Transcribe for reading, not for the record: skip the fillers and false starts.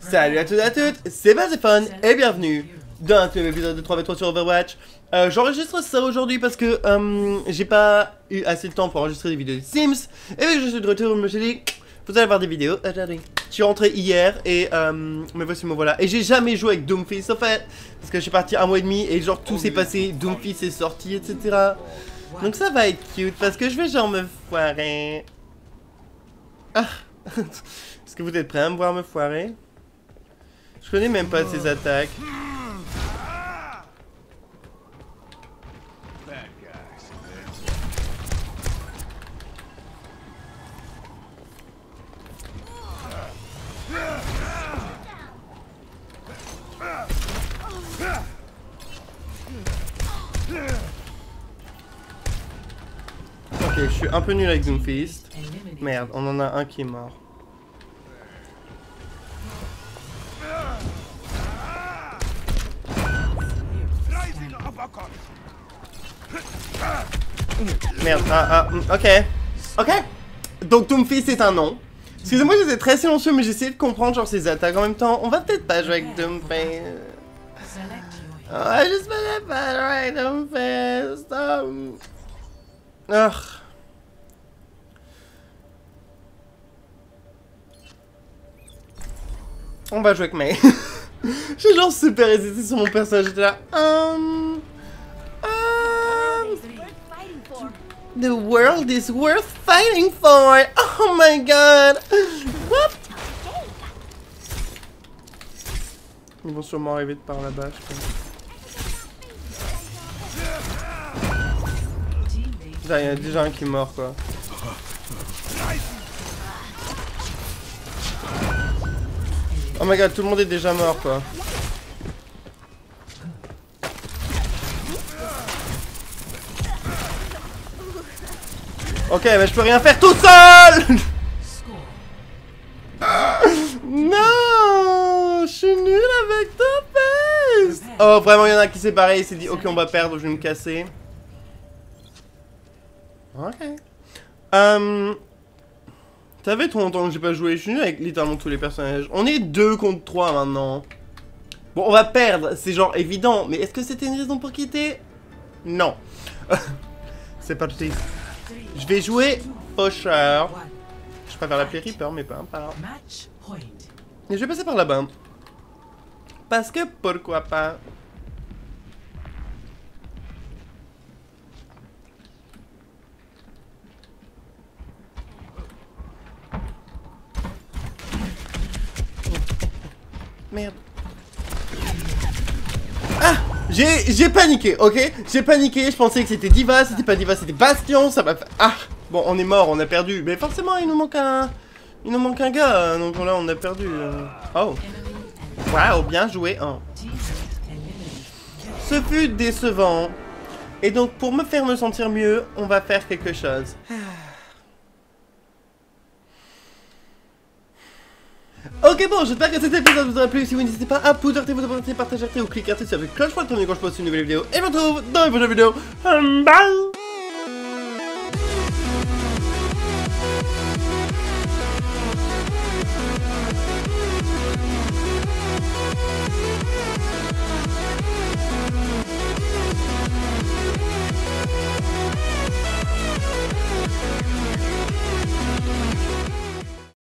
Salut à tous et à toutes, c'est Balzephon et bienvenue dans un nouvel épisode de 3v3 sur Overwatch. J'enregistre ça aujourd'hui parce que j'ai pas eu assez de temps pour enregistrer des vidéos de Sims. Et vu que je suis de retour, je me suis dit, vous allez voir des vidéos. Je suis rentré hier et mais voici me voilà. Et j'ai jamais joué avec Doomfist en fait, parce que je suis parti 1 mois et demi et genre tout s'est passé, Doomfist est sorti, etc. Donc ça va être cute parce que je vais genre me foirer. Ah. Est-ce que vous êtes prêts à me voir me foirer? Je connais même pas ses attaques. Ok, je suis un peu nul avec Doomfist. Merde, on en a un qui est mort. Merde, ok. Donc Doomfist est un nom. Excusez-moi, j'étais très silencieux, mais j'essayais de comprendre genre ses attaques en même temps. On va peut-être pas jouer avec Doomfist. Je sais pas jouer avec Doomfist. On va jouer avec May. J'ai genre super hésité sur mon personnage, j'étais là. The world is worth fighting for. Oh my god. What? Ils vont sûrement arriver de par là-bas, je pense. Il y a déjà un qui est mort, quoi. Oh my god, tout le monde est déjà mort, quoi. Ok, mais je peux rien faire tout seul. Non, je suis nul avec Doomfist. Oh, vraiment, il y en a qui s'est barré. Il s'est dit, ok, on va perdre, je vais me casser. Ok. Ça fait trop longtemps que j'ai pas joué. Je suis nul avec littéralement tous les personnages. On est 2 contre 3 maintenant. Bon, on va perdre, c'est genre évident. Mais est-ce que c'était une raison pour quitter? Non. C'est pas tout de suite. Je vais jouer Faucheur. Je préfère l'appeler Reaper, mais pas par. Et je vais passer par là-bas. Parce que pourquoi pas. Merde. Ah! J'ai paniqué, ok? J'ai paniqué, je pensais que c'était Diva, c'était pas Diva, c'était Bastion, ça m'a fait... Ah! Bon, on est mort, on a perdu, mais forcément, il nous manque un gars, donc là, on a perdu. Oh! Waouh, bien joué, hein. Ce fut décevant. Et donc, pour me faire me sentir mieux, on va faire quelque chose. Ok, bon, j'espère que cet épisode vous aura plu. Si vous n'hésitez pas à vous abonner, partager ou cliquer sur la cloche pour être prévenu quand je poste une nouvelle vidéo. Et je vous retrouve dans les prochaines vidéos. Bye!